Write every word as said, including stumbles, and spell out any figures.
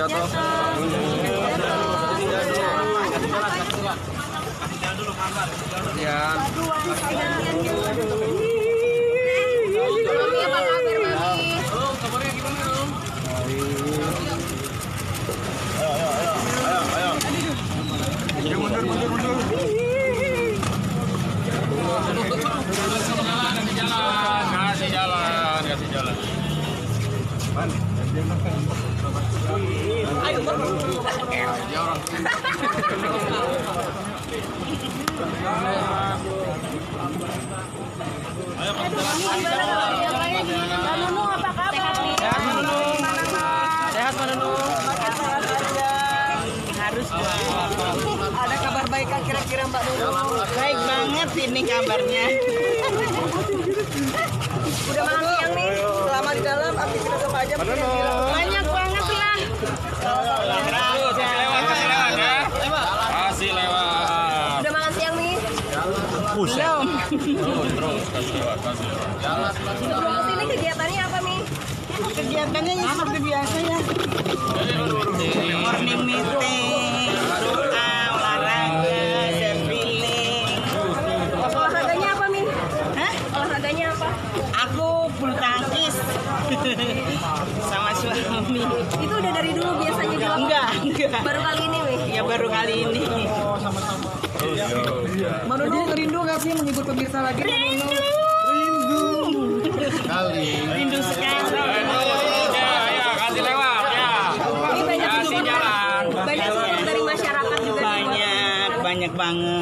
jatuh. Ayo, sehat Manunu. Harus ada kabar baik kira-kira Mbak Nunu? Baik banget ini kabarnya. Udah makan siang nih, selama di dalam aktivitas apa aja? Banyak banget lah. Kasih lewat. Udah makan siang nih? Belum. Terus kasih lewat, kasih lewat. Terus ini kegiatannya apa nih? Kegiatannya seperti biasa ya. Morning meeting, olahraga, surfing. Olahraganya apa nih? Hah? Olahraganya apa? Aku bulu tangkis sama suami. Itu udah dari dulu biasanya di lapangan? Enggak, enggak. Baru kali ini weh? Ya baru kali ini. Oh, sama-sama. Oh, ya. Manunu rindu nggak sih menghibur pemirsa lagi? Rindu. Rindu. Sekali. Rindu sekali. Ya, ya, kasih lewat ya. Ini banyak kasih jalan. Banyak support dari masyarakat juga. Banyak, banyak banget.